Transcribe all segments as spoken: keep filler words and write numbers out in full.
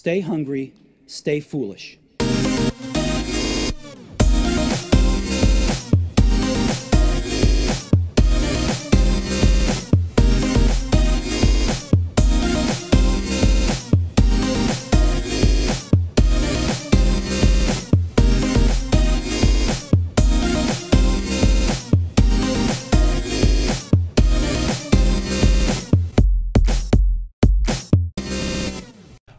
Stay hungry, stay foolish.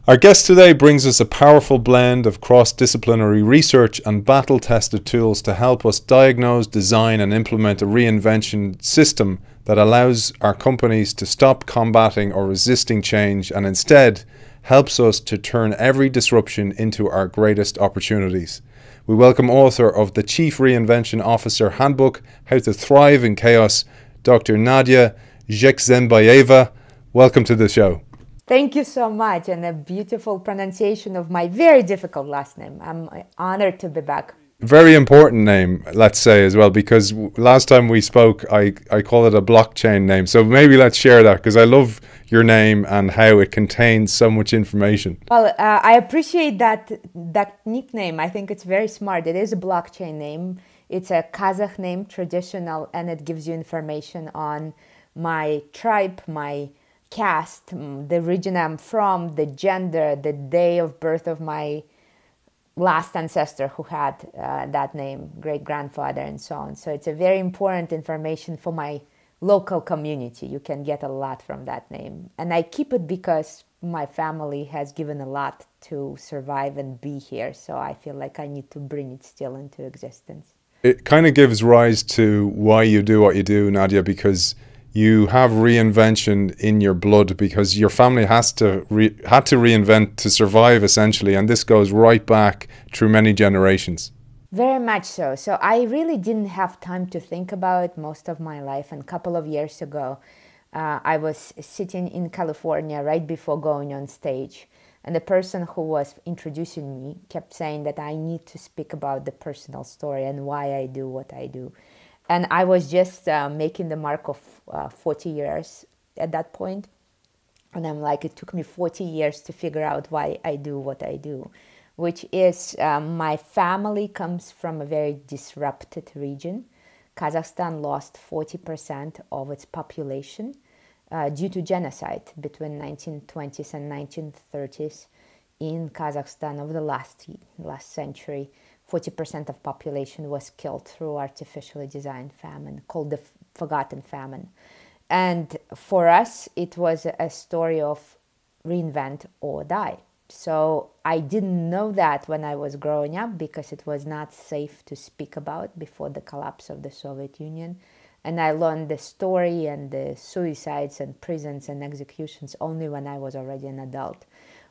Our guest today brings us a powerful blend of cross-disciplinary research and battle-tested tools to help us diagnose, design and implement a reinvention system that allows our companies to stop combating or resisting change and instead helps us to turn every disruption into our greatest opportunities. We welcome author of The Chief Reinvention Officer Handbook, How to Thrive in Chaos, Doctor Nadya Zhexembayeva. Welcome to the show. Thank you so much, and a beautiful pronunciation of my very difficult last name. I'm honored to be back. Very important name, let's say, as well, because last time we spoke, I, I call it a blockchain name. So maybe let's share that, because I love your name and how it contains so much information. Well, uh, I appreciate that, that nickname. I think it's very smart. It is a blockchain name. It's a Kazakh name, traditional, and it gives you information on my tribe, my caste, the region I'm from, the gender, the day of birth of my last ancestor who had uh, that name, great-grandfather, and so on. So it's a very important information for my local community. You can get a lot from that name. And I keep it because my family has given a lot to survive and be here. So I feel like I need to bring it still into existence. It kind of gives rise to why you do what you do, Nadya, because you have reinvention in your blood, because your family has to re had to reinvent to survive, essentially, and this goes right back through many generations. Very much so. So I really didn't have time to think about it most of my life, and a couple of years ago, uh, I was sitting in California right before going on stage, and the person who was introducing me kept saying that I need to speak about the personal story and why I do what I do. And I was just uh, making the mark of uh, forty years at that point. And I'm like, it took me forty years to figure out why I do what I do, which is uh, my family comes from a very disrupted region. Kazakhstan lost forty percent of its population uh, due to genocide between nineteen twenties and nineteen thirties in Kazakhstan over the last, last century. forty percent of population was killed through artificially designed famine called the Forgotten Famine. And for us, it was a story of reinvent or die. So I didn't know that when I was growing up because it was not safe to speak about before the collapse of the Soviet Union. And I learned the story and the suicides and prisons and executions only when I was already an adult.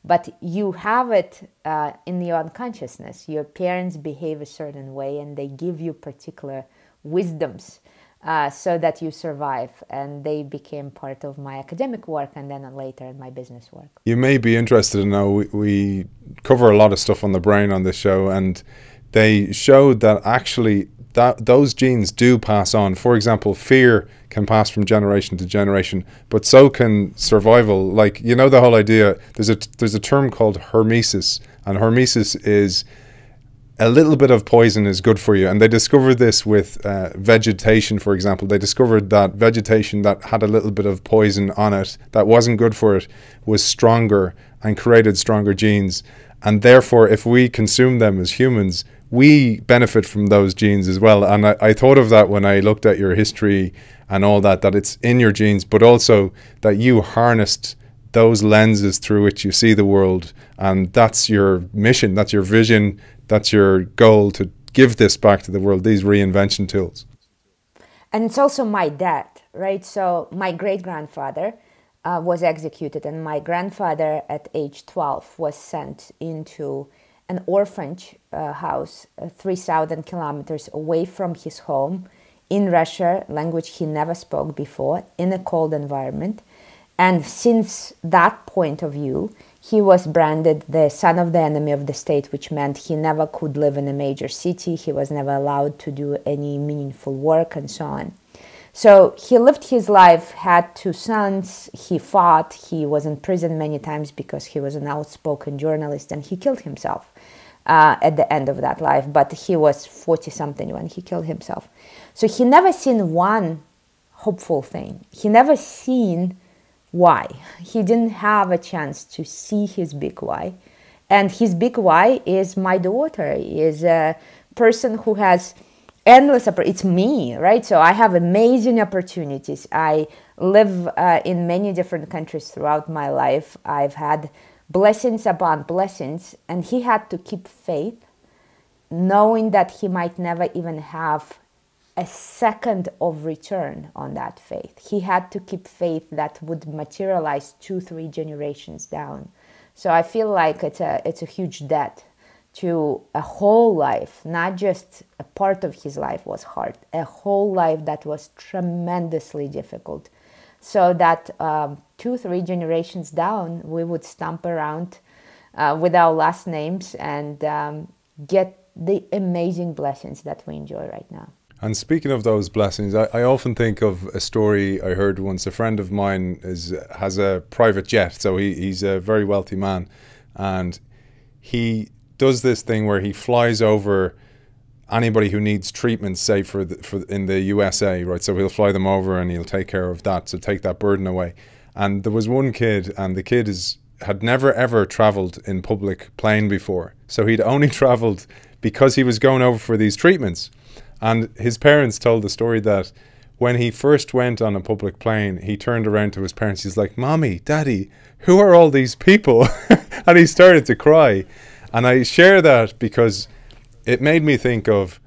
But you have it uh, in your unconsciousness. Your parents behave a certain way and they give you particular wisdoms uh, so that you survive. And they became part of my academic work and then later in my business work. You may be interested to know, we, we cover a lot of stuff on the brain on this show, and they showed that actually that those genes do pass on. For example, fear can pass from generation to generation, but so can survival. Like, you know, the whole idea, there's a, there's a term called hormesis, and hormesis is a little bit of poison is good for you. And they discovered this with uh, vegetation, for example. They discovered that vegetation that had a little bit of poison on it that wasn't good for it was stronger and created stronger genes. And therefore, if we consume them as humans, we benefit from those genes as well. And I, I thought of that when I looked at your history and all that, that it's in your genes, but also that you harnessed those lenses through which you see the world. And that's your mission, that's your vision, that's your goal, to give this back to the world, these reinvention tools. And it's also my dad, right? So my great-grandfather uh, was executed, and my grandfather at age twelve was sent into an orphanage uh, house uh, three thousand kilometers away from his home in Russia, language he never spoke before, in a cold environment. And since that point of view, he was branded the son of the enemy of the state, which meant he never could live in a major city. He was never allowed to do any meaningful work and so on. So he lived his life, had two sons, he fought, he was in prison many times because he was an outspoken journalist, and he killed himself uh, at the end of that life. But he was forty-something when he killed himself. So he never seen one hopeful thing. He never seen why. He didn't have a chance to see his big why. And his big why is my daughter, is a person who has endless, it's me, right? So I have amazing opportunities. I live uh, in many different countries throughout my life. I've had blessings upon blessings, and he had to keep faith, knowing that he might never even have a second of return on that faith. He had to keep faith that would materialize two, three generations down. So I feel like it's a, it's a huge debt to a whole life, not just a part of his life was hard, a whole life that was tremendously difficult. So that um, two, three generations down, we would stomp around uh, with our last names and um, get the amazing blessings that we enjoy right now. And speaking of those blessings, I, I often think of a story I heard once. A friend of mine is, has a private jet, so he, he's a very wealthy man, and he does this thing where he flies over anybody who needs treatment, say for, the, for in the U S A, right? So he'll fly them over and he'll take care of that, so take that burden away. And there was one kid, and the kid is, had never ever traveled in public plane before, so he'd only traveled because he was going over for these treatments. And his parents told the story that when he first went on a public plane, he turned around to his parents. He's like, "Mommy, Daddy, who are all these people?" And he started to cry. And I share that because it made me think of,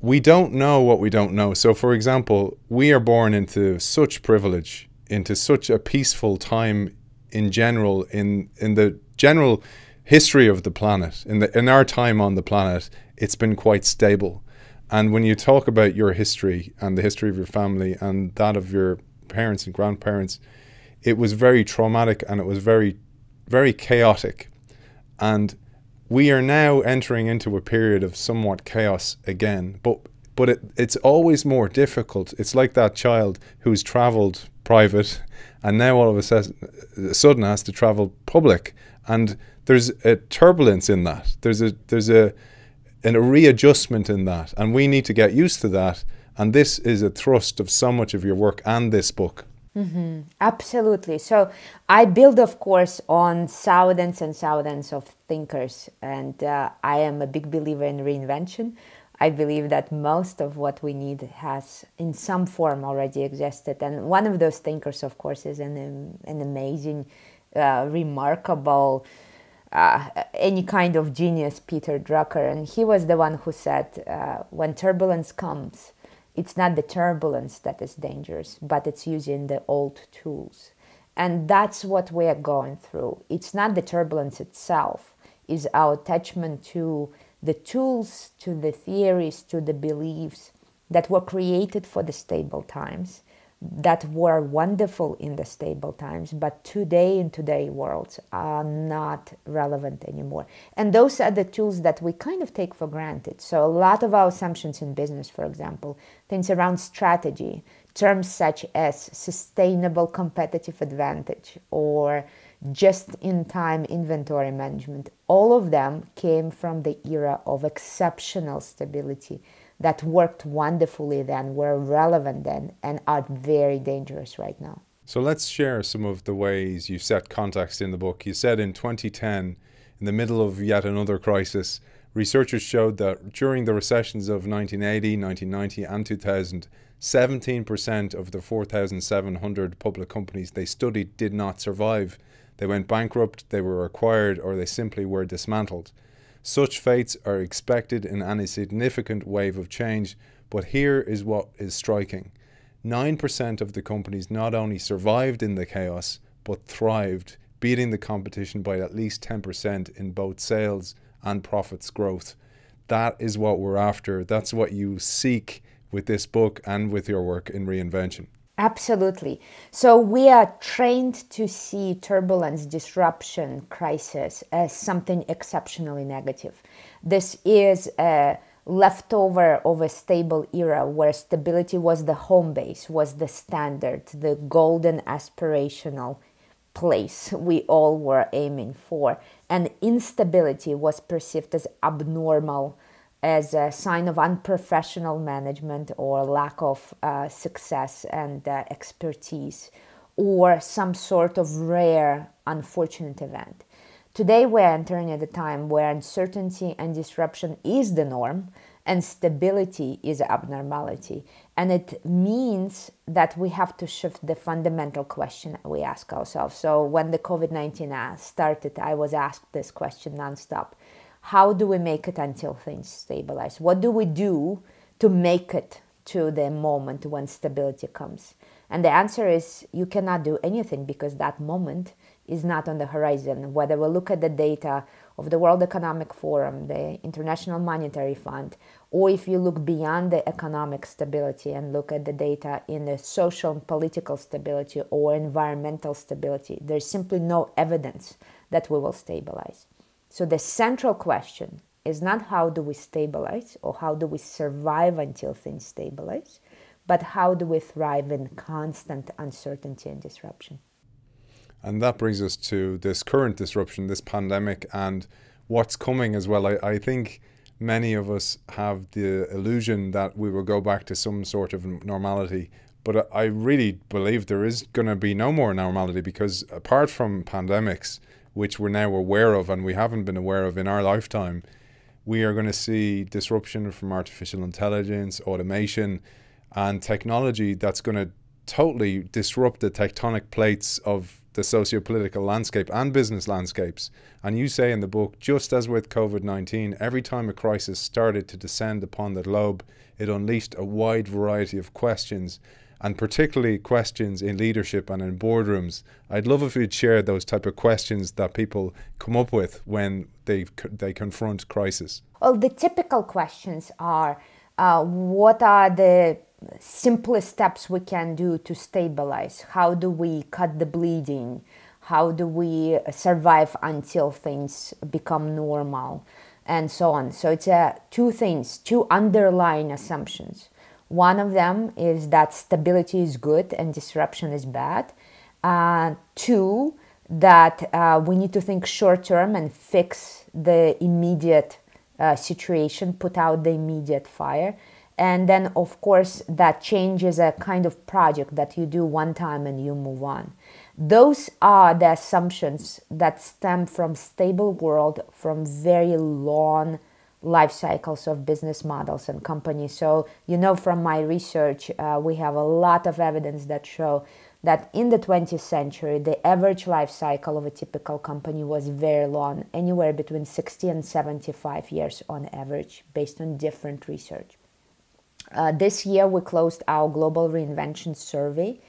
we don't know what we don't know. So, for example, we are born into such privilege, into such a peaceful time in general, in, in the general history of the planet, in, the, in our time on the planet, it's been quite stable. And when you talk about your history and the history of your family and that of your parents and grandparents, it was very traumatic and it was very, very chaotic. And we are now entering into a period of somewhat chaos again, but, but it, it's always more difficult. It's like that child who's traveled private and now all of a sudden has to travel public. And there's a turbulence in that. There's a, there's a, and a readjustment in that, and we need to get used to that, and this is a thrust of so much of your work and this book. Mm-hmm. Absolutely. So I build, of course, on thousands and thousands of thinkers, and uh, I am a big believer in reinvention. I believe that most of what we need has in some form already existed, and one of those thinkers, of course, is an, an amazing, uh, remarkable, Uh, any kind of genius, Peter Drucker, and he was the one who said, uh, when turbulence comes, it's not the turbulence that is dangerous, but it's using the old tools. And that's what we are going through. It's not the turbulence itself, it's our attachment to the tools, to the theories, to the beliefs that were created for the stable times, that were wonderful in the stable times, but today in today's worlds are not relevant anymore. And those are the tools that we kind of take for granted. So a lot of our assumptions in business, for example, things around strategy, terms such as sustainable competitive advantage or just-in-time inventory management, all of them came from the era of exceptional stability that worked wonderfully then, were relevant then, and are very dangerous right now. So let's share some of the ways you set context in the book. You said in twenty ten, in the middle of yet another crisis, researchers showed that during the recessions of nineteen eighty, nineteen ninety, and two thousand, seventeen percent of the four thousand seven hundred public companies they studied did not survive. They went bankrupt, they were acquired, or they simply were dismantled. Such fates are expected in any significant wave of change, but here is what is striking. nine percent of the companies not only survived in the chaos, but thrived, beating the competition by at least ten percent in both sales and profits growth. That is what we're after. That's what you seek with this book and with your work in reinvention. Absolutely. So we are trained to see turbulence, disruption, crisis as something exceptionally negative. This is a leftover of a stable era where stability was the home base, was the standard, the golden aspirational place we all were aiming for. And instability was perceived as abnormal, as a sign of unprofessional management or lack of uh, success and uh, expertise, or some sort of rare, unfortunate event. Today, we're entering at a time where uncertainty and disruption is the norm and stability is abnormality. And it means that we have to shift the fundamental question we ask ourselves. So when the COVID nineteen started, I was asked this question nonstop. How do we make it until things stabilize? What do we do to make it to the moment when stability comes? And the answer is you cannot do anything because that moment is not on the horizon. Whether we look at the data of the World Economic Forum, the International Monetary Fund, or if you look beyond the economic stability and look at the data in the social and political stability or environmental stability, there's simply no evidence that we will stabilize. So the central question is not how do we stabilize or how do we survive until things stabilize, but how do we thrive in constant uncertainty and disruption? And that brings us to this current disruption, this pandemic, and what's coming as well. I, I think many of us have the illusion that we will go back to some sort of normality, but I really believe there is going to be no more normality, because apart from pandemics, which we're now aware of and we haven't been aware of in our lifetime, we are going to see disruption from artificial intelligence, automation, and technology that's going to totally disrupt the tectonic plates of the socio-political landscape and business landscapes. And you say in the book, just as with COVID nineteen, every time a crisis started to descend upon the globe, it unleashed a wide variety of questions, and particularly questions in leadership and in boardrooms. I'd love if you'd share those type of questions that people come up with when they, they confront crisis. Well, the typical questions are, uh, what are the simplest steps we can do to stabilize? How do we cut the bleeding? How do we survive until things become normal? And so on. So it's uh, two things, two underlying assumptions. One of them is that stability is good and disruption is bad. Uh, two, that uh, we need to think short term and fix the immediate uh, situation, put out the immediate fire. And then, of course, that change is a kind of project that you do one time and you move on. Those are the assumptions that stem from stable world, from very long life cycles of business models and companies. So, you know, from my research, uh, we have a lot of evidence that show that in the twentieth century, the average life cycle of a typical company was very long, anywhere between sixty and seventy-five years on average, based on different research. Uh, this year, we closed our global reinvention survey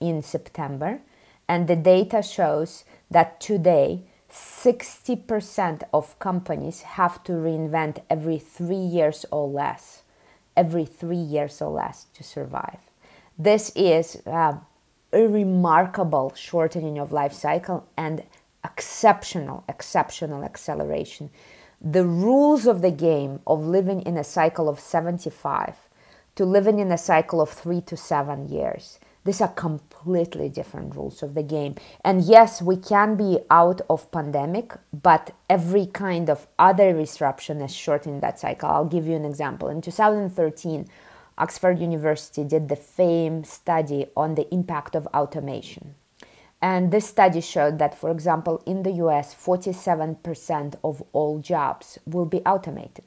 in September, and the data shows that today, sixty percent of companies have to reinvent every three years or less, every three years or less to survive. This is uh, a remarkable shortening of life cycle and exceptional, exceptional acceleration. The rules of the game of living in a cycle of seventy-five to living in a cycle of three to seven years. These are completely different rules of the game. And yes, we can be out of pandemic, but every kind of other disruption is shortening that cycle. I'll give you an example. In two thousand thirteen, Oxford University did the FAME study on the impact of automation. And this study showed that, for example, in the U S, forty-seven percent of all jobs will be automated.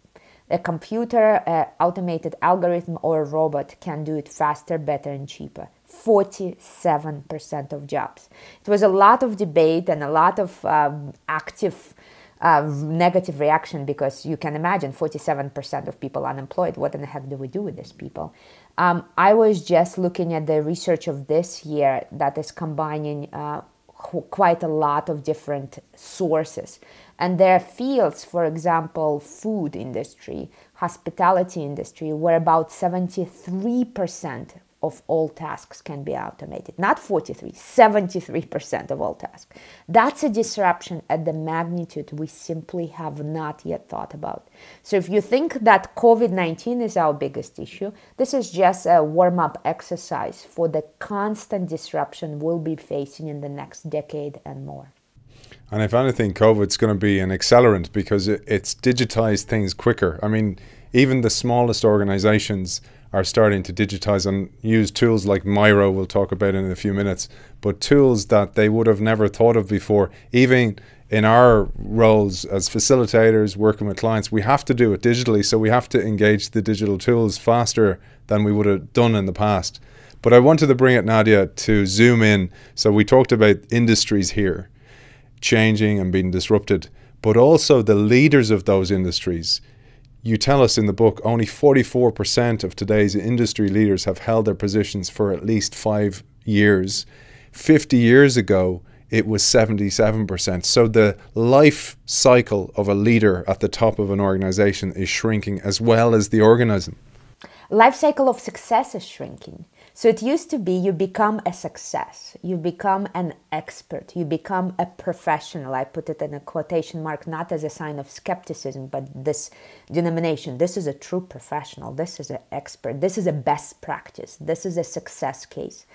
A computer, uh, automated algorithm, or a robot can do it faster, better, and cheaper. forty-seven percent of jobs. It was a lot of debate and a lot of um, active uh, negative reaction, because you can imagine forty-seven percent of people unemployed. What in the heck do we do with these people? Um, I was just looking at the research of this year that is combining uh, quite a lot of different sources. And there are fields, for example, food industry, hospitality industry, where about seventy-three percent of all tasks can be automated. Not forty-three, seventy-three percent of all tasks. That's a disruption at the magnitude we simply have not yet thought about. So if you think that COVID nineteen is our biggest issue, this is just a warm-up exercise for the constant disruption we'll be facing in the next decade and more. And if anything, COVID's going to be an accelerant because it, it's digitized things quicker. I mean, even the smallest organizations are starting to digitize and use tools like Miro, we'll talk about in a few minutes, but tools that they would have never thought of before. Even in our roles as facilitators, working with clients, we have to do it digitally, so we have to engage the digital tools faster than we would have done in the past. But I wanted to bring it, Nadya, to zoom in. So we talked about industries here changing and being disrupted, but also the leaders of those industries. You tell us in the book only forty-four percent of today's industry leaders have held their positions for at least five years. fifty years ago, it was seventy-seven percent. So the life cycle of a leader at the top of an organization is shrinking, as well as the organism. Life cycle of success is shrinking. So it used to be you become a success, you become an expert, you become a professional. I put it in a quotation mark, not as a sign of skepticism, but this denomination. This is a true professional. This is an expert. This is a best practice. This is a success case.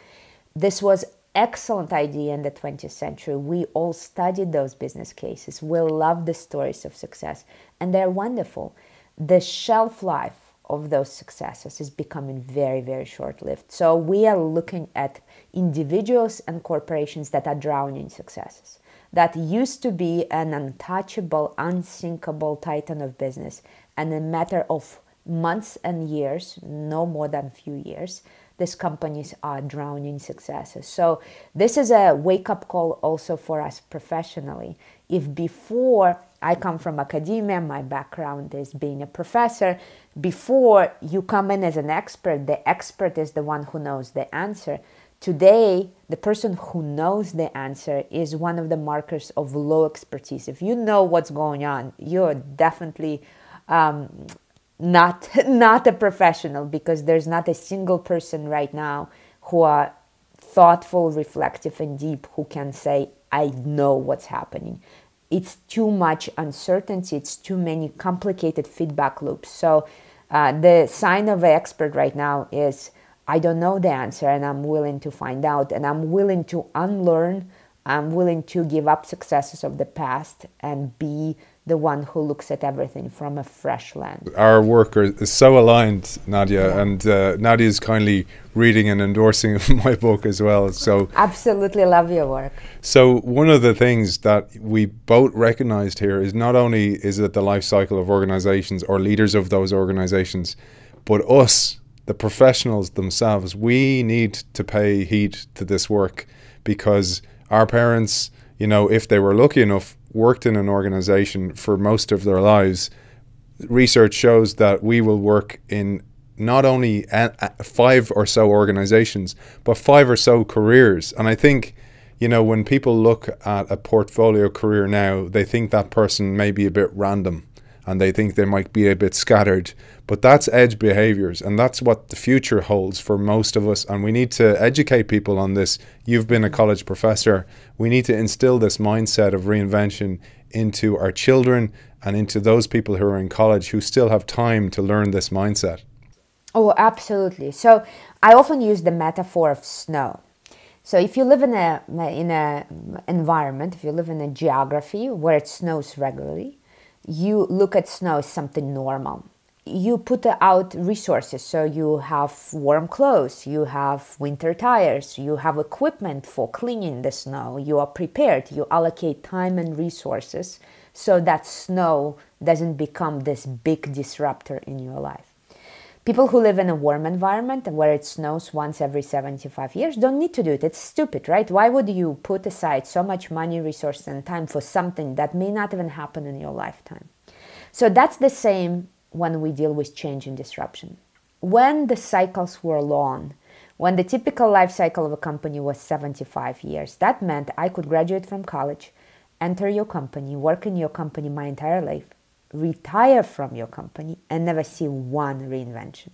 This was excellent idea in the twentieth century. We all studied those business cases. We love the stories of success, and they're wonderful. The shelf life of those successes is becoming very, very short-lived. So we are looking at individuals and corporations that are drowning in successes. That used to be an untouchable, unsinkable titan of business. And in a matter of months and years, no more than a few years, these companies are drowning in successes. So this is a wake-up call also for us professionally. If before, I come from academia, my background is being a professor, before you come in as an expert, the expert is the one who knows the answer. Today, the person who knows the answer is one of the markers of low expertise. If you know what's going on, you're definitely um, not, not a professional, because there's not a single person right now who are thoughtful, reflective, and deep who can say, I know what's happening. It's too much uncertainty. It's too many complicated feedback loops. So uh, the sign of an expert right now is, I don't know the answer, and I'm willing to find out, and I'm willing to unlearn. I'm willing to give up successes of the past and be the one who looks at everything from a fresh lens. Our work is so aligned, Nadya, yeah. and uh, Nadya is kindly reading and endorsing my book as well. So absolutely love your work. So one of the things that we both recognized here is not only is it the life cycle of organizations or leaders of those organizations, but us, the professionals themselves, we need to pay heed to this work, because our parents, you know, if they were lucky enough, worked in an organization for most of their lives. Research shows that we will work in not only at, at five or so organizations, but five or so careers. And I think, you know, when people look at a portfolio career now, they think that person may be a bit random, and they think they might be a bit scattered. But that's edge behaviors, and that's what the future holds for most of us, and we need to educate people on this. You've been a college professor. We need to instill this mindset of reinvention into our children and into those people who are in college who still have time to learn this mindset. Oh, absolutely. So I often use the metaphor of snow. So if you live in a, in a environment, if you live in a geography where it snows regularly, you look at snow as something normal. You put out resources, so you have warm clothes, you have winter tires, you have equipment for cleaning the snow, you are prepared, you allocate time and resources so that snow doesn't become this big disruptor in your life. People who live in a warm environment where it snows once every seventy-five years don't need to do it. It's stupid, right? Why would you put aside so much money, resources, and time for something that may not even happen in your lifetime? So that's the same when we deal with change and disruption. When the cycles were long, when the typical life cycle of a company was seventy-five years, that meant I could graduate from college, enter your company, work in your company my entire life, retire from your company, and never see one reinvention.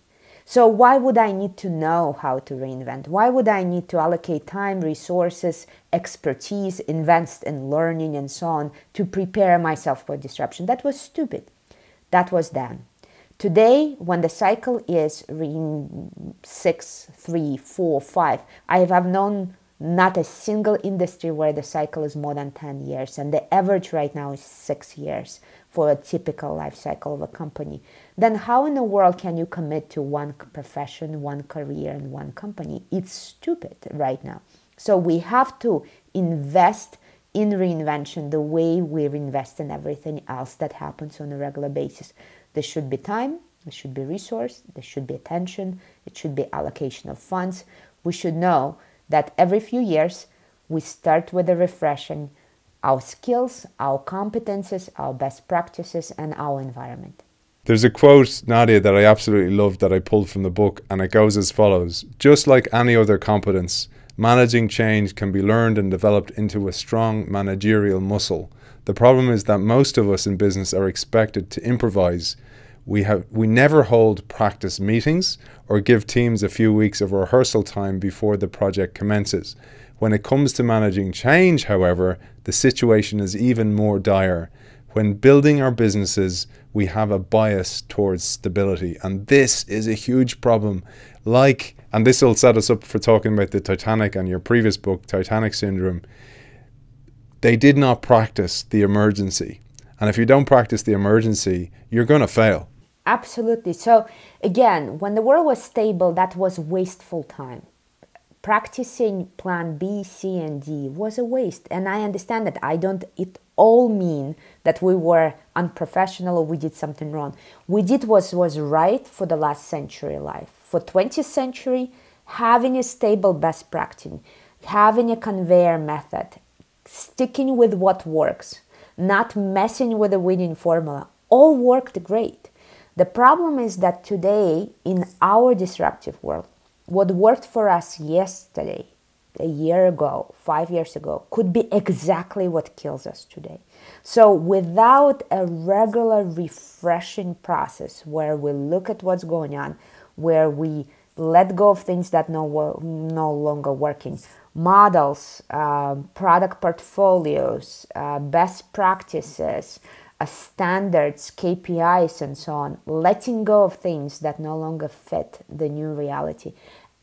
So why would I need to know how to reinvent? Why would I need to allocate time, resources, expertise, invest in learning and so on to prepare myself for disruption? That was stupid. That was then. Today, when the cycle is six, three, four, five, I have known not a single industry where the cycle is more than ten years, and the average right now is six years for a typical life cycle of a company. Then how in the world can you commit to one profession, one career, and one company? It's stupid right now. So we have to invest in reinvention the way we invest in everything else that happens on a regular basis. There should be time, there should be resource, there should be attention, it should be allocation of funds. We should know that every few years we start with a refreshing our skills, our competences, our best practices, and our environment. There's a quote, Nadya, that I absolutely love that I pulled from the book, and it goes as follows. Just like any other competence, managing change can be learned and developed into a strong managerial muscle. The problem is that most of us in business are expected to improvise. We have we never hold practice meetings or give teams a few weeks of rehearsal time before the project commences. When it comes to managing change, however, the situation is even more dire. When building our businesses, we have a bias towards stability, and this is a huge problem. Like, and this will set us up for talking about the Titanic and your previous book, Titanic Syndrome. They did not practice the emergency. And if you don't practice the emergency, you're going to fail. Absolutely. So again, when the world was stable, that was wasteful time. Practicing plan B, C, and D was a waste. And I understand that. I don't it all mean that we were unprofessional or we did something wrong. We did what was right for the last century life. For twentieth century, having a stable best practice, having a conveyor method, sticking with what works, not messing with the winning formula, all worked great. The problem is that today, in our disruptive world, what worked for us yesterday, a year ago, five years ago, could be exactly what kills us today. So without a regular refreshing process where we look at what's going on, where we let go of things that no, no longer working, models, uh, product portfolios, uh, best practices, uh, standards, K P Is, and so on, letting go of things that no longer fit the new reality,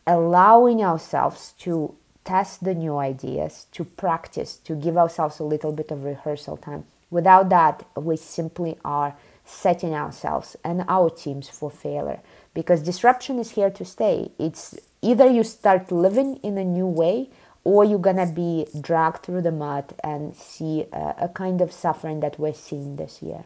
allowing ourselves to test the new ideas, to practice, to give ourselves a little bit of rehearsal time. Without that, we simply are setting ourselves and our teams for failure, because disruption is here to stay. It's either you start living in a new way, or you're going to be dragged through the mud and see a, a kind of suffering that we're seeing this year.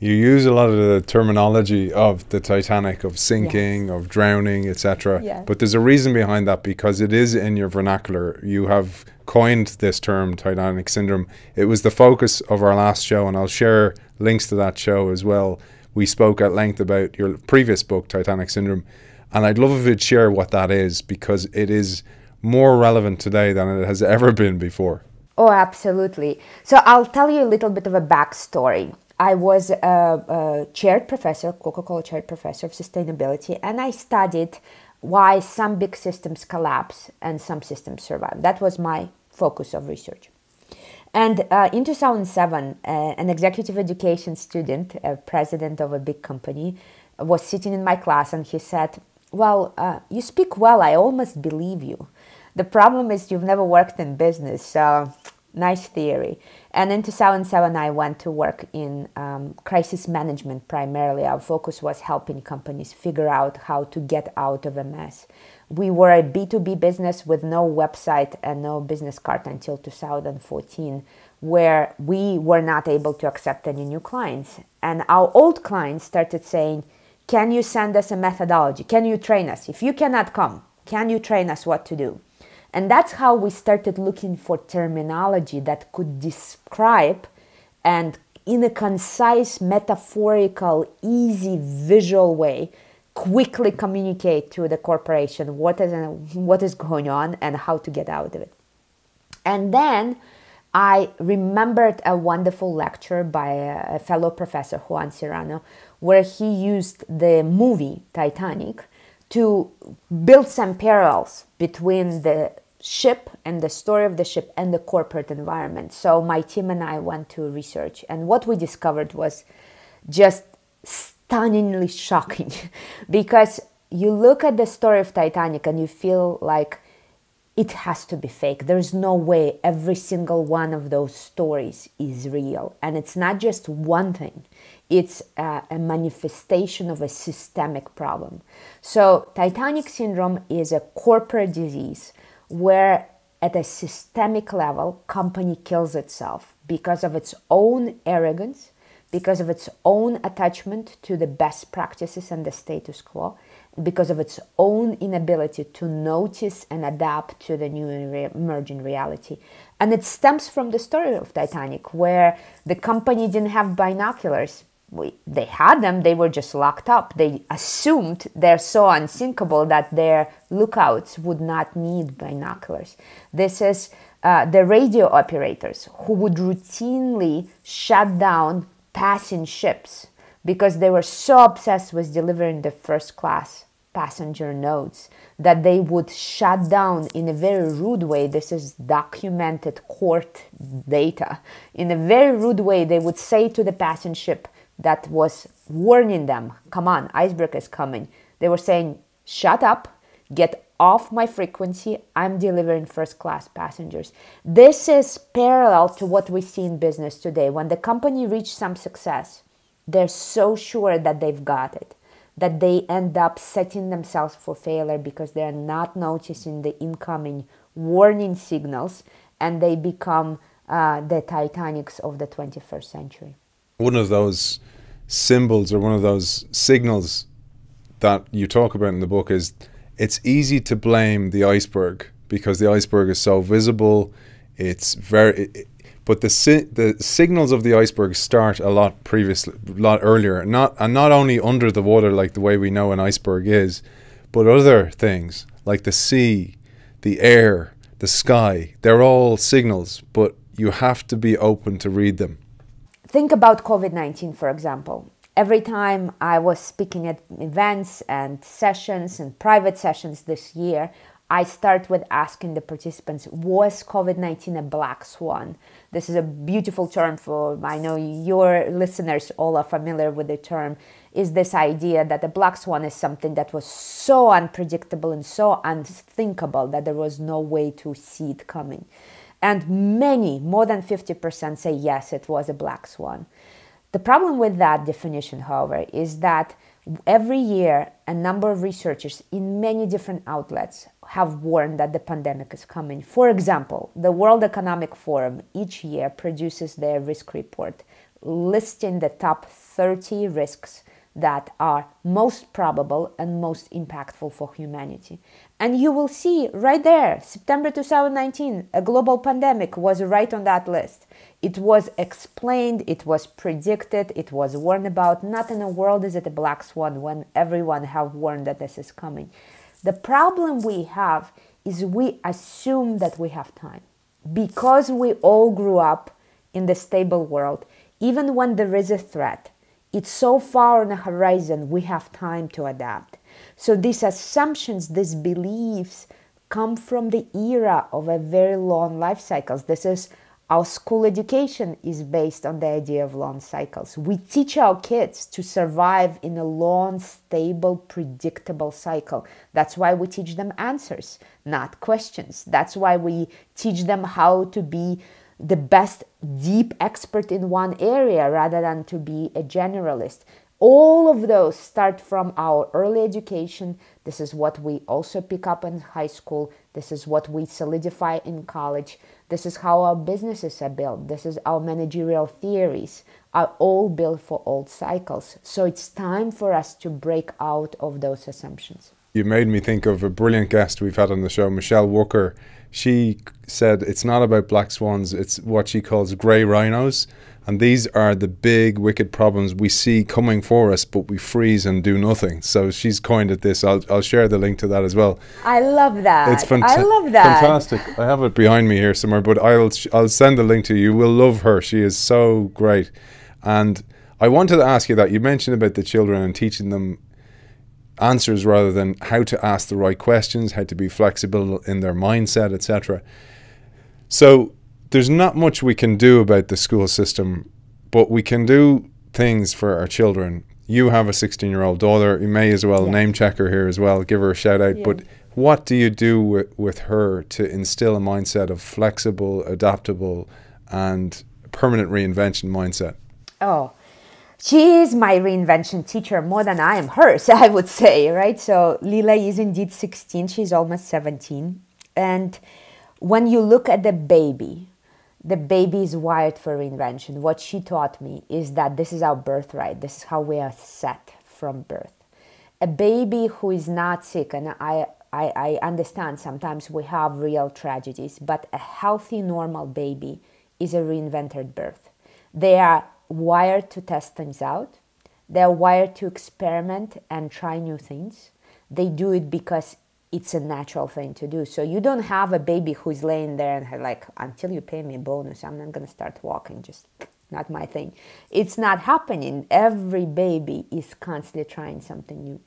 You use a lot of the terminology of the Titanic, of sinking, yes, of drowning, et cetera. Yeah. But there's a reason behind that, because it is in your vernacular. You have coined this term, Titanic Syndrome. It was the focus of our last show, and I'll share links to that show as well. We spoke at length about your previous book, Titanic Syndrome. And I'd love if you'd share what that is, because it is more relevant today than it has ever been before. Oh, absolutely. So I'll tell you a little bit of a backstory. I was a, a chaired professor, Coca-Cola chaired professor of sustainability, and I studied why some big systems collapse and some systems survive. That was my focus of research. And uh, in two thousand seven, uh, an executive education student, a president of a big company, was sitting in my class, and he said, well, uh, you speak well, I almost believe you. The problem is you've never worked in business, so nice theory. And in two thousand seven, I went to work in um, crisis management primarily. Our focus was helping companies figure out how to get out of a mess. We were a B two B business with no website and no business card until two thousand fourteen, where we were not able to accept any new clients. And our old clients started saying, can you send us a methodology? Can you train us? If you cannot come, can you train us what to do? And that's how we started looking for terminology that could describe, and in a concise, metaphorical, easy, visual way, quickly communicate to the corporation what is, what is going on and how to get out of it. And then I remembered a wonderful lecture by a fellow professor, Juan Serrano, where he used the movie Titanic to build some parallels between the ship and the story of the ship and the corporate environment. So my team and I went to research, and what we discovered was just stunningly shocking because you look at the story of Titanic and you feel like it has to be fake. There's no way every single one of those stories is real. And it's not just one thing. It's a, a manifestation of a systemic problem. So Titanic Syndrome is a corporate disease where at a systemic level, company kills itself because of its own arrogance, because of its own attachment to the best practices and the status quo, because of its own inability to notice and adapt to the new emerging reality. And it stems from the story of Titanic, where the company didn't have binoculars. We, they had them, they were just locked up. They assumed they're so unsinkable that their lookouts would not need binoculars. This is uh, the radio operators who would routinely shut down passing ships because they were so obsessed with delivering the first class passenger notes that they would shut down in a very rude way. This is documented court data. In a very rude way, they would say to the passing ship that was warning them, come on, iceberg is coming. They were saying, shut up, get off my frequency, I'm delivering first class passengers. This is parallel to what we see in business today. When the company reaches some success, they're so sure that they've got it, that they end up setting themselves for failure because they're not noticing the incoming warning signals, and they become uh, the Titanics of the twenty-first century. One of those symbols or one of those signals that you talk about in the book is it's easy to blame the iceberg because the iceberg is so visible. It's very... It, But the si the signals of the iceberg start a lot previously, a lot earlier, not and not only under the water like the way we know an iceberg is, but other things like the sea, the air, the sky. They're all signals, but you have to be open to read them. Think about COVID nineteen, for example. Every time I was speaking at events and sessions and private sessions this year, I start with asking the participants, was COVID nineteen a black swan? This is a beautiful term for, I know your listeners all are familiar with the term, is this idea that a black swan is something that was so unpredictable and so unthinkable that there was no way to see it coming. And many, more than fifty percent say, yes, it was a black swan. The problem with that definition, however, is that every year, a number of researchers in many different outlets have warned that the pandemic is coming. For example, the World Economic Forum each year produces their risk report, listing the top thirty risks that are most probable and most impactful for humanity. And you will see right there, September two thousand nineteen, a global pandemic was right on that list. It was explained, it was predicted, it was warned about. Not in the world is it a black swan when everyone have warned that this is coming. The problem we have is we assume that we have time. Because we all grew up in the stable world, even when there is a threat, it's so far on the horizon, we have time to adapt. So these assumptions, these beliefs come from the era of a very long life cycles. This is our school education is based on the idea of long cycles. We teach our kids to survive in a long, stable, predictable cycle. That's why we teach them answers, not questions. That's why we teach them how to be the best deep expert in one area rather than to be a generalist. All of those start from our early education. This is what we also pick up in high school. This is what we solidify in college. This is how our businesses are built. This is our managerial theories are all built for old cycles. So it's time for us to break out of those assumptions. You made me think of a brilliant guest we've had on the show, Michelle Walker. She said it's not about black swans, it's what she calls grey rhinos. And these are the big wicked problems we see coming for us, but we freeze and do nothing. So she's coined at this. I'll, I'll share the link to that as well. I love that. It's I love that. Fantastic. I have it behind me here somewhere, but I'll, I'll send the link to you. You will love her. She is so great. And I wanted to ask you that. You mentioned about the children and teaching them answers rather than how to ask the right questions, how to be flexible in their mindset, et cetera. So there's not much we can do about the school system, but we can do things for our children. You have a sixteen-year-old daughter. You may as well yeah. name check her here as well, give her a shout out. Yeah. But what do you do with, with her to instill a mindset of flexible, adaptable, and permanent reinvention mindset? Oh, she is my reinvention teacher more than I am hers, I would say, right? So Lila is indeed sixteen. She's almost seventeen. And when you look at the baby, the baby is wired for reinvention. What she taught me is that this is our birthright. This is how we are set from birth. A baby who is not sick, and I, I, I understand sometimes we have real tragedies, but a healthy, normal baby is a reinvented birth. They are wired to test things out. They are wired to experiment and try new things. They do it because it's a natural thing to do. So you don't have a baby who's laying there and like, until you pay me a bonus, I'm not going to start walking. Just not my thing. It's not happening. Every baby is constantly trying something new.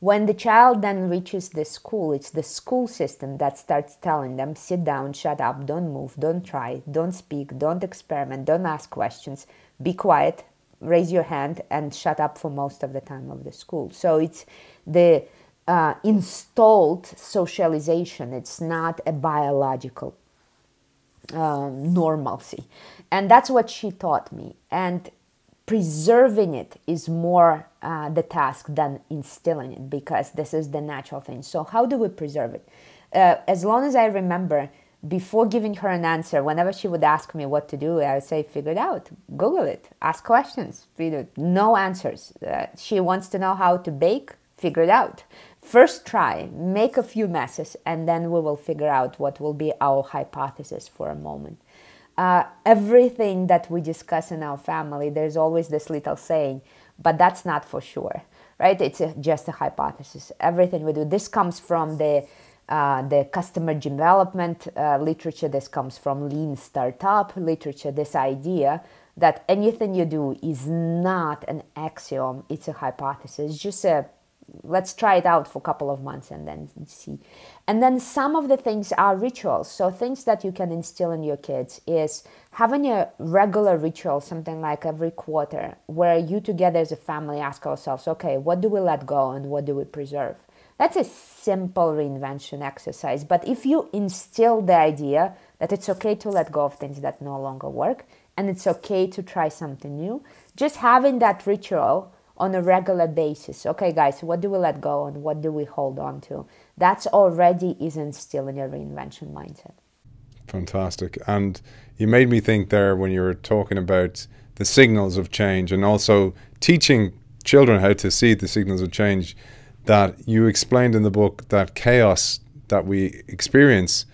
When the child then reaches the school, it's the school system that starts telling them, sit down, shut up, don't move, don't try, don't speak, don't experiment, don't ask questions, be quiet, raise your hand, and shut up for most of the time of the school. So it's the Uh, installed socialization. It's not a biological uh, normalcy. And that's what she taught me. And preserving it is more uh, the task than instilling it, because this is the natural thing. So how do we preserve it? Uh, as long as I remember, before giving her an answer, whenever she would ask me what to do, I would say, figure it out, Google it, ask questions, no answers. Uh, she wants to know how to bake, figure it out. First try, make a few messes, and then we will figure out what will be our hypothesis for a moment. Uh, everything that we discuss in our family, there's always this little saying, but that's not for sure, right? It's a, just a hypothesis. Everything we do, this comes from the Uh, the customer development uh, literature, this comes from Lean Startup literature, this idea that anything you do is not an axiom, it's a hypothesis, just a, let's try it out for a couple of months and then see. And then some of the things are rituals, so things that you can instill in your kids is having a regular ritual, something like every quarter, where you together as a family ask ourselves, okay, what do we let go and what do we preserve? That's a simple reinvention exercise. But if you instill the idea that it's okay to let go of things that no longer work, and it's okay to try something new, just having that ritual on a regular basis. Okay, guys, what do we let go and what do we hold on to? That's already is instilling a reinvention mindset. Fantastic. And you made me think there when you were talking about the signals of change and also teaching children how to see the signals of change, that you explained in the book that chaos that we experience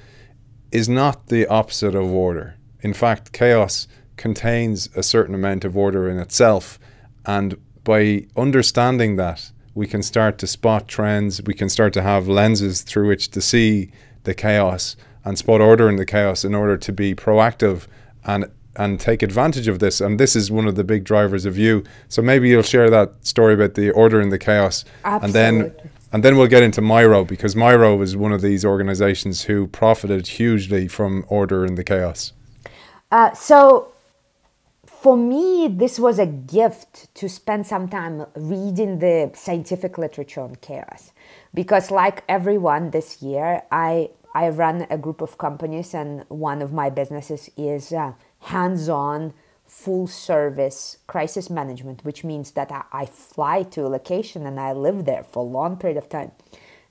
is not the opposite of order. In fact, chaos contains a certain amount of order in itself. And by understanding that, we can start to spot trends. We can start to have lenses through which to see the chaos and spot order in the chaos in order to be proactive and and take advantage of this. And this is one of the big drivers of you. So maybe you'll share that story about the order in the chaos. Absolutely. And then and then we'll get into Miro, because Miro is one of these organizations who profited hugely from order in the chaos. Uh, so for me, this was a gift to spend some time reading the scientific literature on chaos. Because like everyone this year, I, I run a group of companies, and one of my businesses is uh, hands-on, full-service crisis management, which means that I, I fly to a location and I live there for a long period of time.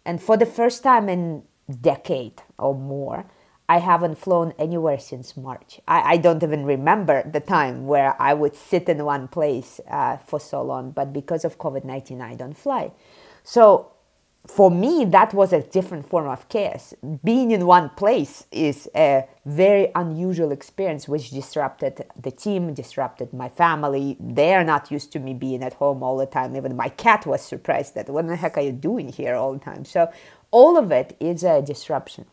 And for the first time in a decade or more, I haven't flown anywhere since March. I, I don't even remember the time where I would sit in one place uh, for so long, but because of COVID nineteen, I don't fly. So for me, that was a different form of chaos. Being in one place is a very unusual experience, which disrupted the team, disrupted my family. They are not used to me being at home all the time. Even my cat was surprised that, what the heck are you doing here all the time? So all of it is a disruption.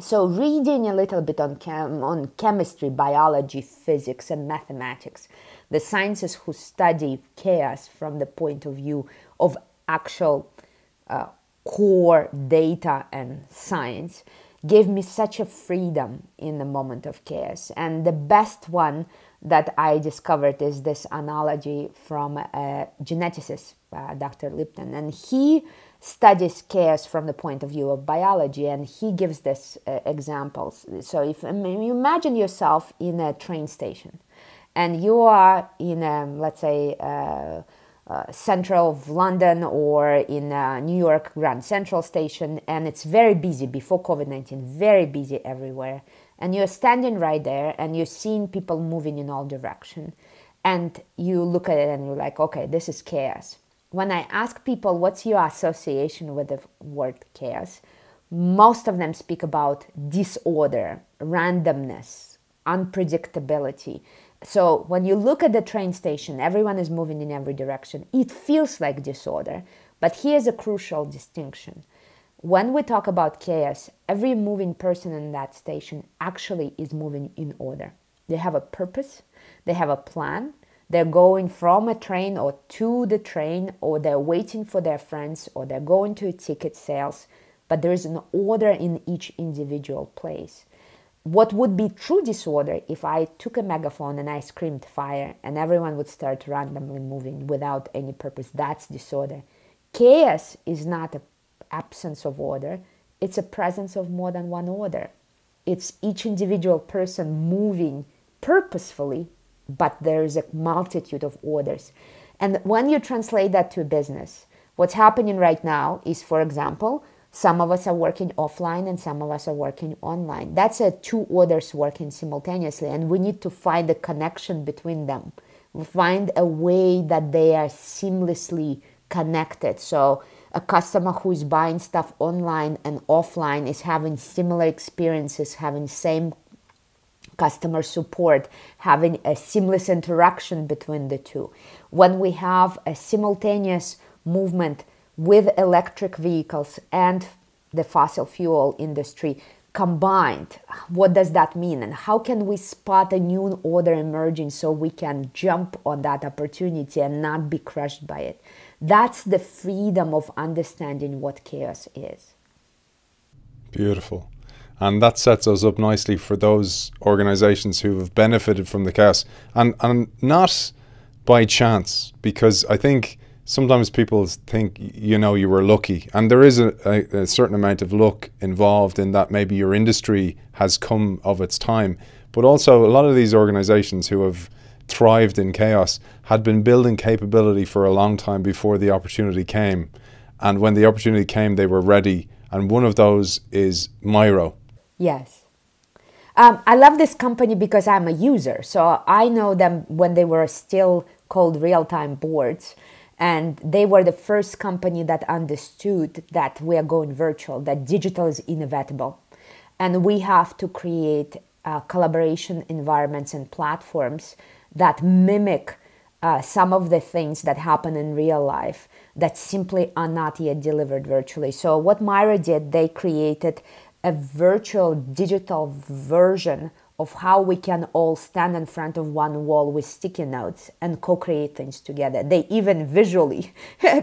So reading a little bit on, chem on chemistry, biology, physics, and mathematics, the sciences who study chaos from the point of view of actual uh, core data and science gave me such a freedom in the moment of chaos. And the best one that I discovered is this analogy from a geneticist, uh, Doctor Lipton, and he studies chaos from the point of view of biology, and he gives this uh, examples. So if I mean, you imagine yourself in a train station, and you are in a, let's say, uh, uh, central of London or in uh, New York Grand Central Station, and it's very busy before COVID nineteen, very busy everywhere. And you're standing right there and you're seeing people moving in all directions. And you look at it and you're like, okay, this is chaos. When I ask people, what's your association with the word chaos? Most of them speak about disorder, randomness, unpredictability. So when you look at the train station, everyone is moving in every direction. It feels like disorder, but here's a crucial distinction. When we talk about chaos, every moving person in that station actually is moving in order. They have a purpose, they have a plan, they're going from a train or to the train, or they're waiting for their friends, or they're going to ticket sales, but there is an order in each individual place. What would be true disorder if I took a megaphone and I screamed fire and everyone would start randomly moving without any purpose? That's disorder. Chaos is not a absence of order, it's a presence of more than one order. It's each individual person moving purposefully, but there is a multitude of orders. And when you translate that to business, what's happening right now is, for example, some of us are working offline and some of us are working online. That's a two orders working simultaneously, and we need to find a connection between them. We find a way that they are seamlessly connected. So a customer who is buying stuff online and offline is having similar experiences, having same customer support, having a seamless interaction between the two. When we have a simultaneous movement with electric vehicles and the fossil fuel industry combined, what does that mean? And how can we spot a new order emerging so we can jump on that opportunity and not be crushed by it? That's the freedom of understanding what chaos is. Beautiful. And that sets us up nicely for those organizations who have benefited from the chaos. And, and not by chance, because I think sometimes people think, you know, you were lucky. And there is a, a, a certain amount of luck involved in that. Maybe your industry has come of its time. But also a lot of these organizations who have thrived in chaos had been building capability for a long time before the opportunity came, and when the opportunity came they were ready, and one of those is Miro. Yes, um, I love this company because I'm a user, so I know them when they were still called real-time boards, and they were the first company that understood that we are going virtual, that digital is inevitable, and we have to create uh, collaboration environments and platforms that mimic uh, some of the things that happen in real life that simply are not yet delivered virtually. So what Miro did, they created a virtual digital version of how we can all stand in front of one wall with sticky notes and co-create things together. They even visually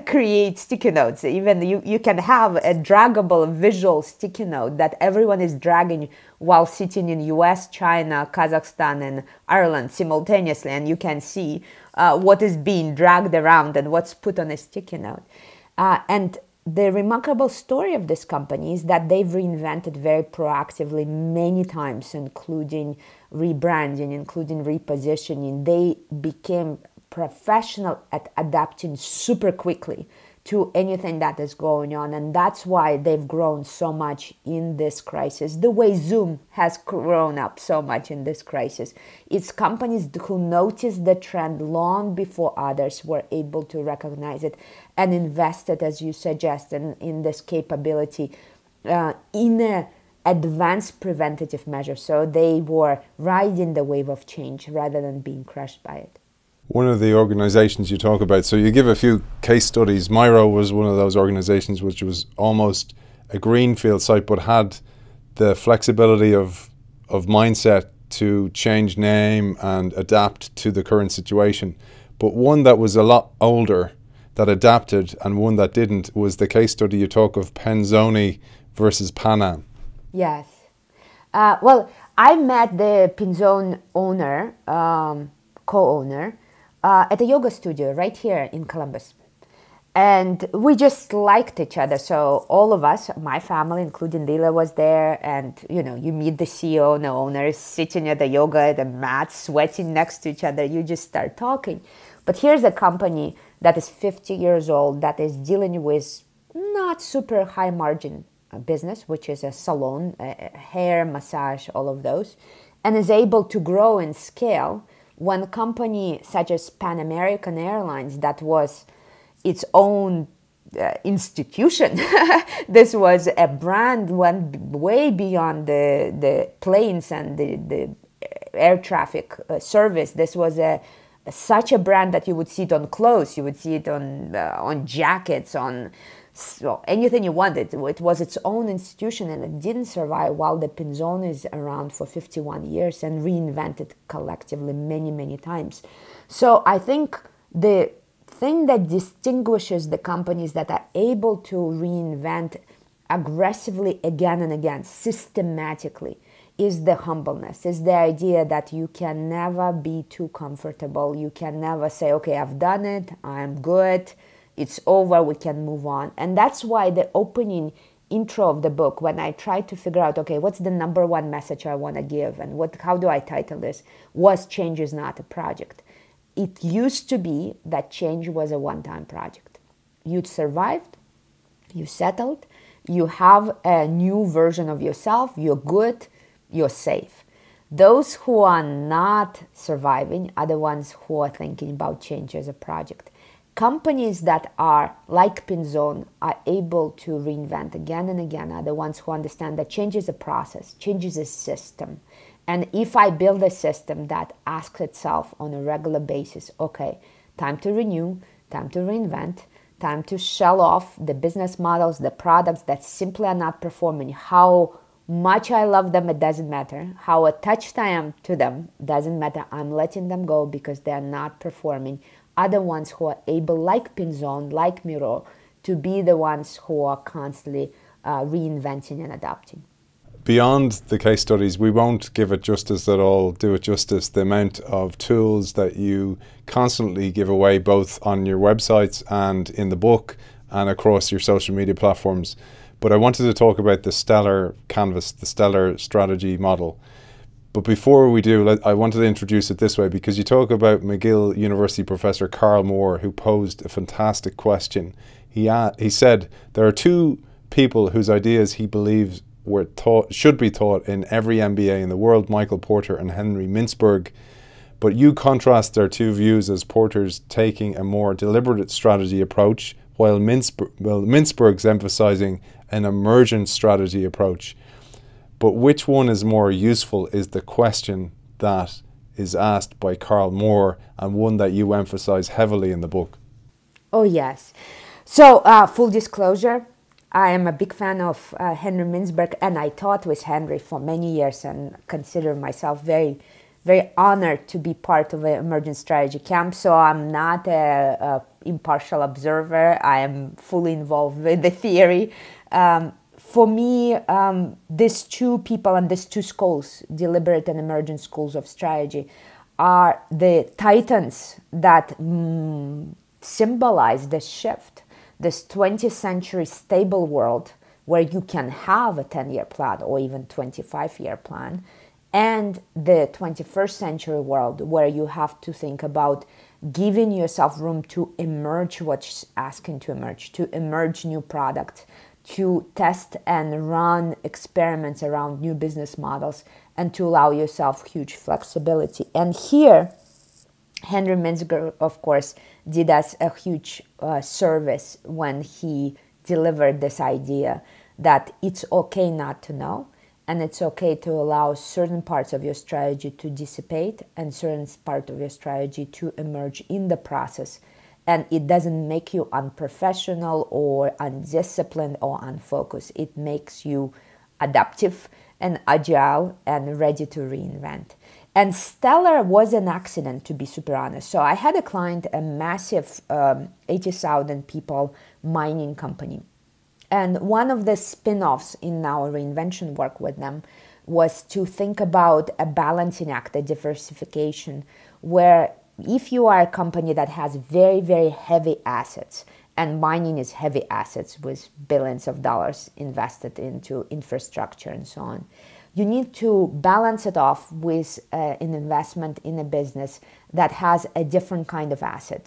create sticky notes. Even you, you can have a draggable visual sticky note that everyone is dragging while sitting in U S, China, Kazakhstan, and Ireland simultaneously, and you can see uh, what is being dragged around and what's put on a sticky note. Uh, and the remarkable story of this company is that they've reinvented very proactively many times, including rebranding, including repositioning. They became professional at adapting super quickly to anything that is going on. And that's why they've grown so much in this crisis, the way Zoom has grown up so much in this crisis. It's companies who noticed the trend long before others were able to recognize it and invested, as you suggest, in, in this capability uh, in a advanced preventative measure. So they were riding the wave of change rather than being crushed by it. One of the organizations you talk about, so you give a few case studies. Miro was one of those organizations which was almost a greenfield site, but had the flexibility of, of mindset to change name and adapt to the current situation. But one that was a lot older that adapted and one that didn't was the case study you talk of, Penzone versus Pan Am. Yes. Uh, well, I met the Penzone owner, um, co-owner, uh, at a yoga studio right here in Columbus. And we just liked each other. So all of us, my family, including Lila, was there. And, you know, you meet the C E O and the owners sitting at the yoga, at the mat, sweating next to each other. You just start talking. But here's a company that is fifty years old, that is dealing with not super high margin business, which is a salon, a hair, massage, all of those, and is able to grow and scale when a company such as Pan American Airlines, that was its own uh, institution. This was a brand, went way beyond the, the planes and the, the air traffic uh, service. This was a, such a brand that you would see it on clothes, you would see it on, uh, on jackets, on so anything you wanted. It was its own institution, and it didn't survive while the Penzone is around for fifty-one years and reinvented collectively many, many times. So I think the thing that distinguishes the companies that are able to reinvent aggressively again and again, systematically, is the humbleness, is the idea that you can never be too comfortable. You can never say, okay, I've done it, I'm good, it's over, we can move on. And that's why the opening intro of the book, when I tried to figure out, okay, what's the number one message I want to give and what, how do I title this, was change is not a project. It used to be that change was a one-time project. You survived, you settled, you have a new version of yourself, you're good, you're safe. Those who are not surviving are the ones who are thinking about change as a project. Companies that are, like Penzone, are able to reinvent again and again are the ones who understand that change is a process, change is a system. And if I build a system that asks itself on a regular basis, okay, time to renew, time to reinvent, time to shell off the business models, the products that simply are not performing, how much I love them, it doesn't matter. How attached I am to them, doesn't matter. I'm letting them go because they're not performing. Other ones who are able, like Penzone, like Miro, to be the ones who are constantly uh, reinventing and adapting. Beyond the case studies, we won't give it justice at all, do it justice, the amount of tools that you constantly give away, both on your websites and in the book and across your social media platforms. But I wanted to talk about the Stellar canvas, the Stellar strategy model. But before we do, I wanted to introduce it this way, because you talk about McGill University professor Carl Moore, who posed a fantastic question. He, uh, he said, there are two people whose ideas he believes were taught, should be taught in every M B A in the world, Michael Porter and Henry Mintzberg. But you contrast their two views as Porter's taking a more deliberate strategy approach, while Mintzberg, well, Mintzberg's emphasizing an emergent strategy approach. But which one is more useful is the question that is asked by Carl Moore, and one that you emphasize heavily in the book. Oh, yes. So, uh, full disclosure, I am a big fan of uh, Henry Mintzberg, and I taught with Henry for many years and consider myself very, very honored to be part of an emergent strategy camp. So I'm not a, a impartial observer. I am fully involved with the theory. Um, For me, um, these two people and these two schools, deliberate and emergent schools of strategy, are the titans that mm, symbolize this shift, this twentieth century stable world where you can have a ten-year plan or even twenty-five-year plan, and the twenty-first century world where you have to think about giving yourself room to emerge what's asking to emerge, to emerge new products, to test and run experiments around new business models, and to allow yourself huge flexibility. And here, Henry Mintzberg, of course, did us a huge uh, service when he delivered this idea that it's okay not to know, and it's okay to allow certain parts of your strategy to dissipate and certain parts of your strategy to emerge in the process. And it doesn't make you unprofessional or undisciplined or unfocused. It makes you adaptive and agile and ready to reinvent. And Stellar was an accident, to be super honest. So I had a client, a massive um, eighty thousand people mining company. And one of the spin-offs in our reinvention work with them was to think about a balancing act, a diversification, where if you are a company that has very, very heavy assets, and mining is heavy assets with billions of dollars invested into infrastructure and so on, you need to balance it off with uh, an investment in a business that has a different kind of asset.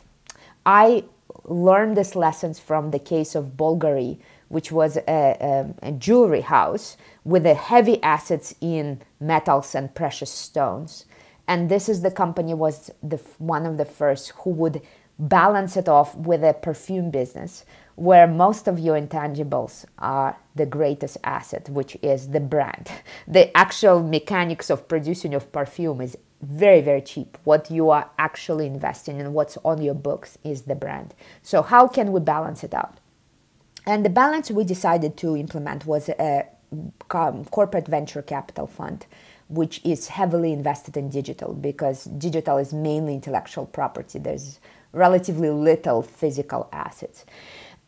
I learned these lessons from the case of Bulgari, which was a, a, a jewelry house with a heavy assets in metals and precious stones. And this is the company was the, one of the first who would balance it off with a perfume business, where most of your intangibles are the greatest asset, which is the brand. The actual mechanics of producing of perfume is very, very cheap. What you are actually investing in, what's on your books, is the brand. So how can we balance it out? And the balance we decided to implement was a corporate venture capital fund, which is heavily invested in digital, because digital is mainly intellectual property. There's relatively little physical assets.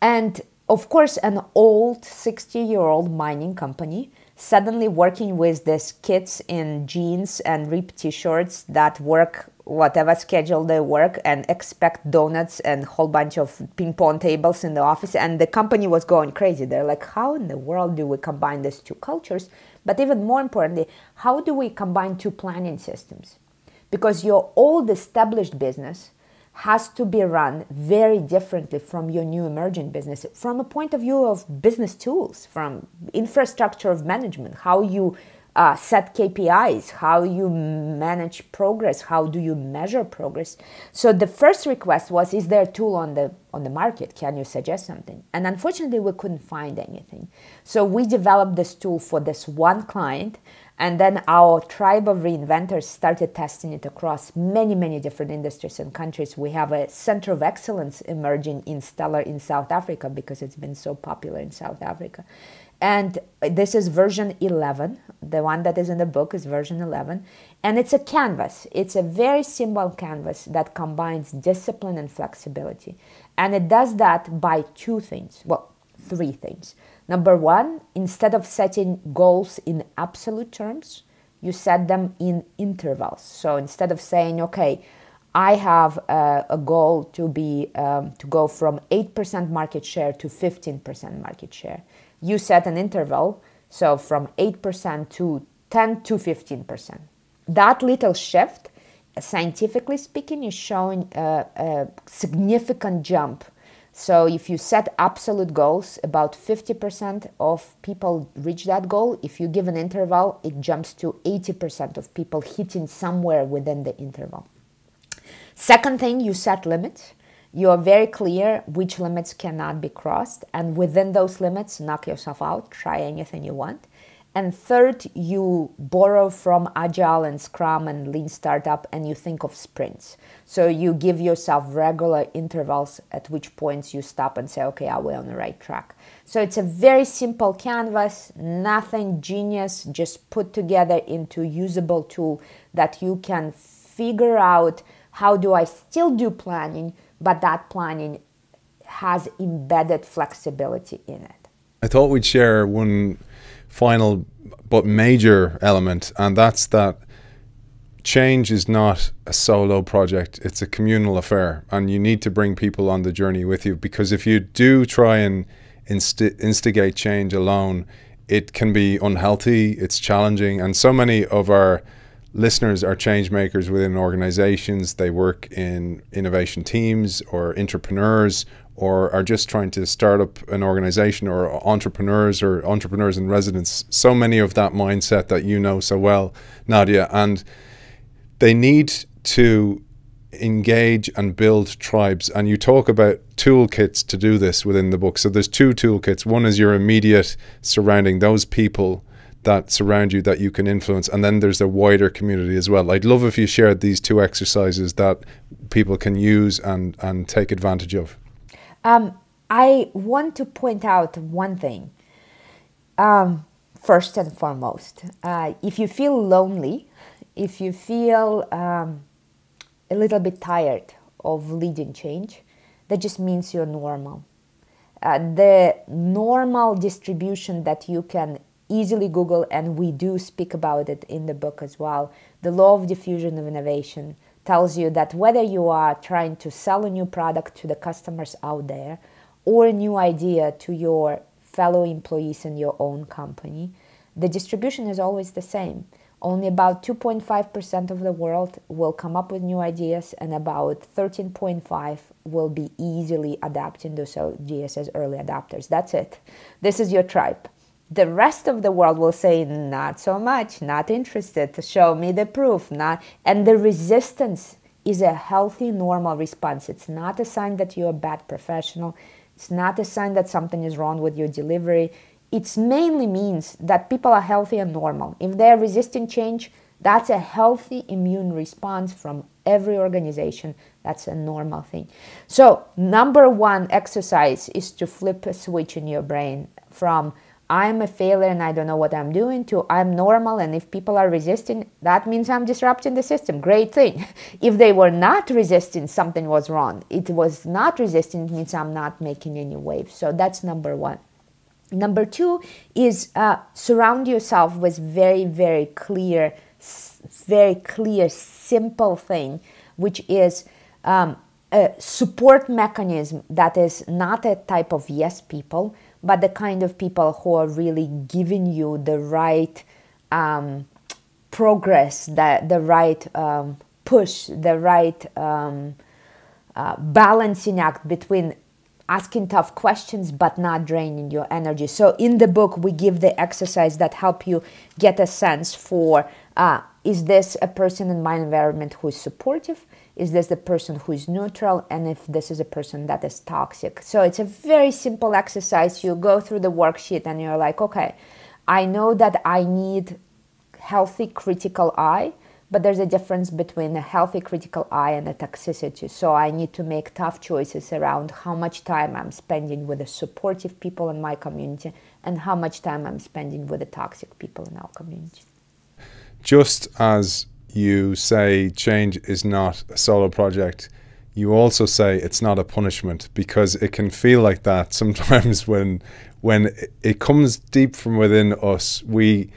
And of course, an old sixty-year-old mining company suddenly working with these kids in jeans and ripped t-shirts that work whatever schedule they work and expect donuts and a whole bunch of ping pong tables in the office. And the company was going crazy. They're like, how in the world do we combine these two cultures? But even more importantly, how do we combine two planning systems? Because your old established business has to be run very differently from your new emerging business, from a point of view of business tools, from infrastructure of management, how you uh, set K P Is, how you manage progress, how do you measure progress. So the first request was, is there a tool on the, on the market? Can you suggest something? And unfortunately, we couldn't find anything. So we developed this tool for this one client. And then our tribe of reinventors started testing it across many, many different industries and countries. We have a center of excellence emerging in Stellar in South Africa because it's been so popular in South Africa. And this is version eleven. The one that is in the book is version eleven. And it's a canvas. It's a very simple canvas that combines discipline and flexibility. And it does that by two things. Well, three things. Number one, instead of setting goals in absolute terms, you set them in intervals. So instead of saying, okay, I have a, a goal to be um, to go from eight percent market share to fifteen percent market share, you set an interval, so from eight percent to ten to fifteen percent. That little shift, scientifically speaking, is showing a, a significant jump. So if you set absolute goals, about fifty percent of people reach that goal. If you give an interval, it jumps to eighty percent of people hitting somewhere within the interval. Second thing, you set limits. You are very clear which limits cannot be crossed. And within those limits, knock yourself out, try anything you want. And third, you borrow from Agile and Scrum and Lean Startup, and you think of sprints. So you give yourself regular intervals at which points you stop and say, okay, are we on the right track? So it's a very simple canvas, nothing genius, just put together into a usable tool that you can figure out how do I still do planning, but that planning has embedded flexibility in it. I thought we'd share one final but major element, and that's that change is not a solo project, it's a communal affair, and you need to bring people on the journey with you, because if you do try and inst instigate change alone, it can be unhealthy, it's challenging. And so many of our listeners are change makers within organizations. They work in innovation teams or entrepreneurs, or are just trying to start up an organization, or entrepreneurs or entrepreneurs in residence. So many of that mindset that you know so well, Nadya, and they need to engage and build tribes. And you talk about toolkits to do this within the book. So there's two toolkits. One is your immediate surrounding, those people that surround you that you can influence. And then there's the wider community as well. I'd love if you shared these two exercises that people can use and, and take advantage of. Um, I want to point out one thing, um, first and foremost. Uh, if you feel lonely, if you feel um, a little bit tired of leading change, that just means you're normal. Uh, the normal distribution that you can easily Google, and we do speak about it in the book as well, the law of diffusion of innovation tells you that whether you are trying to sell a new product to the customers out there or a new idea to your fellow employees in your own company, the distribution is always the same. Only about two point five percent of the world will come up with new ideas, and about thirteen point five percent will be easily adapting those ideas as early adopters. That's it. This is your tribe. The rest of the world will say, not so much, not interested, show me the proof. Not. And the resistance is a healthy, normal response. It's not a sign that you're a bad professional. It's not a sign that something is wrong with your delivery. It mainly means that people are healthy and normal. If they're resisting change, that's a healthy immune response from every organization. That's a normal thing. So number one exercise is to flip a switch in your brain from I'm a failure and I don't know what I'm doing to I'm normal, and if people are resisting, that means I'm disrupting the system. Great thing. If they were not resisting, something was wrong. It was not resisting, it means I'm not making any waves. So that's number one. Number two is uh, surround yourself with very, very clear, very clear, simple thing, which is um, a support mechanism that is not a type of yes people, but the kind of people who are really giving you the right um, progress, the, the right um, push, the right um, uh, balancing act between asking tough questions, but not draining your energy. So in the book, we give the exercise that help you get a sense for, uh, is this a person in my environment who is supportive? Is this the person who is neutral? And if this is a person that is toxic. So it's a very simple exercise. You go through the worksheet and you're like, okay, I know that I need healthy critical eye, but there's a difference between a healthy critical eye and a toxicity. So I need to make tough choices around how much time I'm spending with the supportive people in my community and how much time I'm spending with the toxic people in our community. Just as you say change is not a solo project, you also say it's not a punishment, because it can feel like that sometimes when, when it comes deep from within us. We...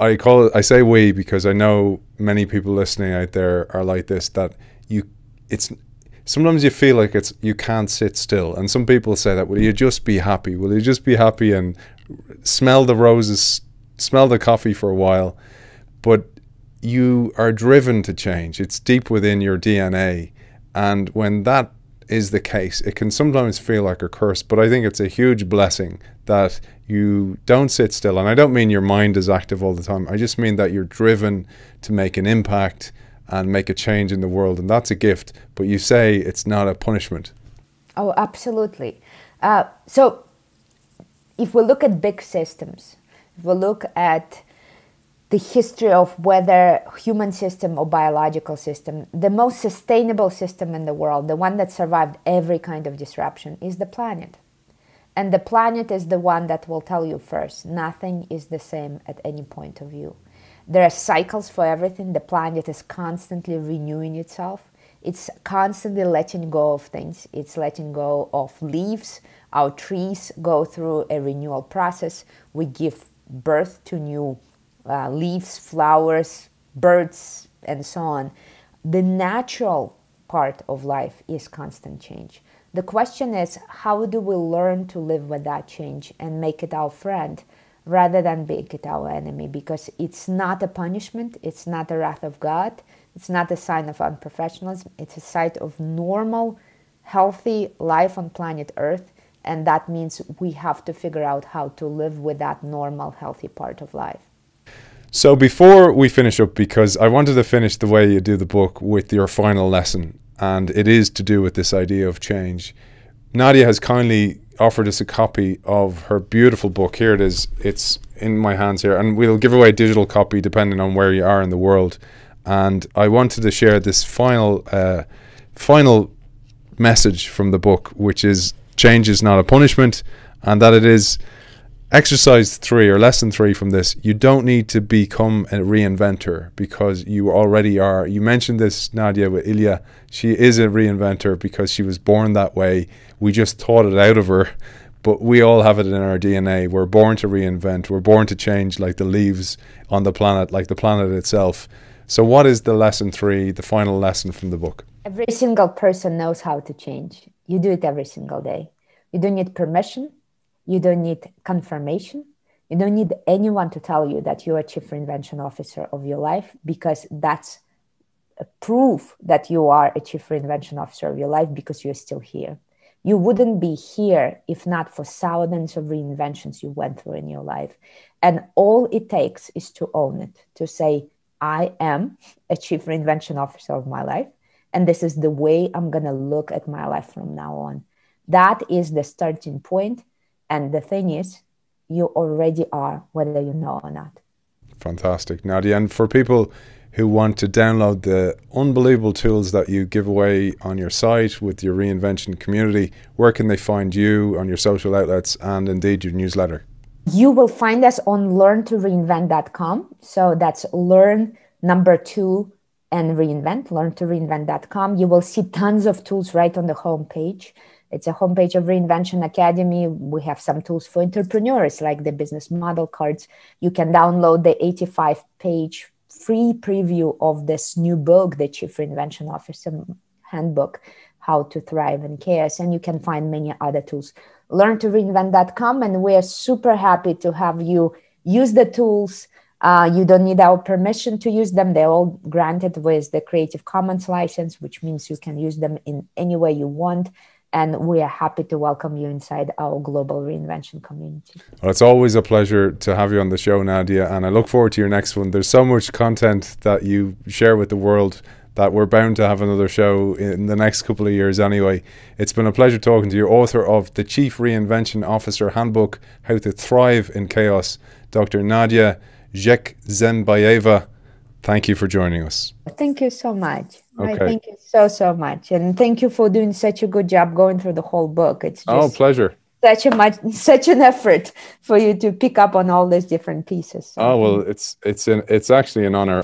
I call it, I say we because I know many people listening out there are like this, that you, it's, sometimes you feel like it's, you can't sit still. And some people say that, will you just be happy? Will you just be happy and smell the roses, smell the coffee for a while? But you are driven to change. It's deep within your D N A. And when that is the case, it can sometimes feel like a curse, but I think it's a huge blessing that you don't sit still. And I don't mean your mind is active all the time. I just mean that you're driven to make an impact and make a change in the world. And that's a gift, but you say it's not a punishment. Oh, absolutely. Uh, so if we look at big systems, if we look at the history of whether human system or biological system, the most sustainable system in the world, the one that survived every kind of disruption, is the planet. And the planet is the one that will tell you first, nothing is the same at any point of view. There are cycles for everything. The planet is constantly renewing itself. It's constantly letting go of things. It's letting go of leaves. Our trees go through a renewal process. We give birth to new Uh, leaves, flowers, birds, and so on. The natural part of life is constant change. The question is, how do we learn to live with that change and make it our friend rather than make it our enemy? Because it's not a punishment, it's not a wrath of God, it's not a sign of unprofessionalism, it's a sign of normal, healthy life on planet Earth, and that means we have to figure out how to live with that normal, healthy part of life. So before we finish up, because I wanted to finish the way you do the book with your final lesson, and it is to do with this idea of change. Nadya has kindly offered us a copy of her beautiful book. Here it is. It's in my hands here, and we'll give away a digital copy depending on where you are in the world. And I wanted to share this final, uh, final message from the book, which is change is not a punishment, and that it is Exercise three, or lesson three from this, you don't need to become a reinventor because you already are. You mentioned this, Nadia, with Ilya. She is a reinventor because she was born that way. We just taught it out of her, but we all have it in our D N A. We're born to reinvent. We're born to change like the leaves on the planet, like the planet itself. So what is the lesson three, the final lesson from the book? Every single person knows how to change. You do it every single day. You don't need permission. You don't need confirmation. You don't need anyone to tell you that you are chief reinvention officer of your life, because that's a proof that you are a chief reinvention officer of your life, because you're still here. You wouldn't be here if not for thousands of reinventions you went through in your life. And all it takes is to own it, to say, I am a chief reinvention officer of my life, and this is the way I'm going to look at my life from now on. That is the starting point. And the thing is, you already are, whether you know or not. Fantastic, Nadia. And for people who want to download the unbelievable tools that you give away on your site with your reinvention community, where can they find you on your social outlets and indeed your newsletter? You will find us on Learn To Reinvent dot com. So that's learn number two and reinvent, Learn To Reinvent dot com. You will see tons of tools right on the homepage. It's a homepage of Reinvention Academy. We have some tools for entrepreneurs, like the business model cards. You can download the eighty-five page free preview of this new book, The Chief Reinvention Officer Handbook, How to Thrive in Chaos. And you can find many other tools. Learn To Reinvent dot com. And we are super happy to have you use the tools. Uh, you don't need our permission to use them. They're all granted with the Creative Commons license, which means you can use them in any way you want. And we are happy to welcome you inside our global reinvention community. Well, it's always a pleasure to have you on the show, Nadia, and I look forward to your next one. There's so much content that you share with the world that we're bound to have another show in the next couple of years anyway. It's been a pleasure talking to you, author of The Chief Reinvention Officer Handbook, How to Thrive in Chaos, Doctor Nadya Zhexembayeva. Thank you for joining us. Thank you so much. Okay. I thank you so, so much. And thank you for doing such a good job going through the whole book. It's just oh, pleasure. Such a much, such an effort for you to pick up on all these different pieces. So. Oh, well, it's, it's, an, it's actually an honor.